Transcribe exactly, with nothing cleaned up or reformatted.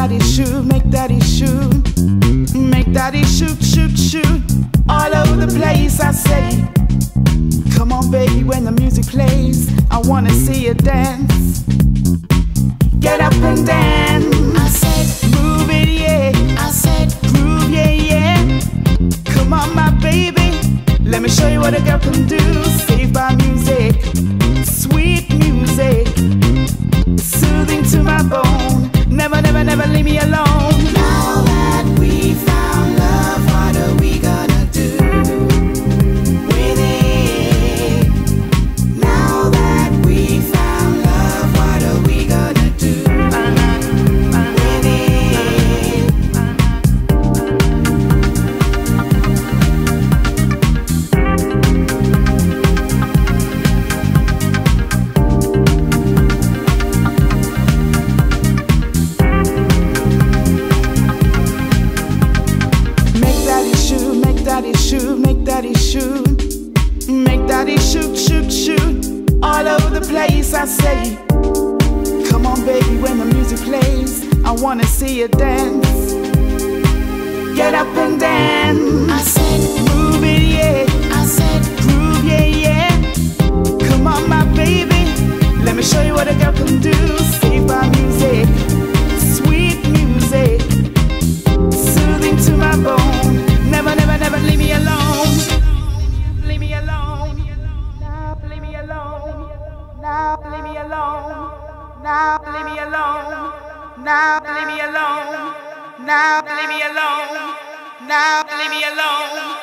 daddy shoot, make daddy shoot, make daddy shoot, shoot, shoot, all over the place. I say, come on baby, when the music plays, I wanna see you dance. Get up and dance. I said, move it, yeah. I said, groove, yeah, yeah. Come on, my baby, let me show you what a girl can do. Saved by music, sweet music, soothing to my bone. Never, never, never leave me alone. Now that we found love, what are we gonna do with it? Now that we found love, what are we gonna do with it? Make daddy shoot, make daddy shoot, make daddy shoot, make daddy shoot, shoot, shoot, all over the place. I say, come on baby, when the music plays, I wanna see you dance. Get up and dance. I said, move it, yeah. I said, groove, yeah, yeah. Come on my baby, let me show you what a girl can do. Saved by music, sweet music, soothing to my bone. Never, never, never leave me alone. Leave me alone. Now leave me alone. Now leave me alone. Now leave me alone. Now leave me alone. Now leave me alone. Now leave me alone.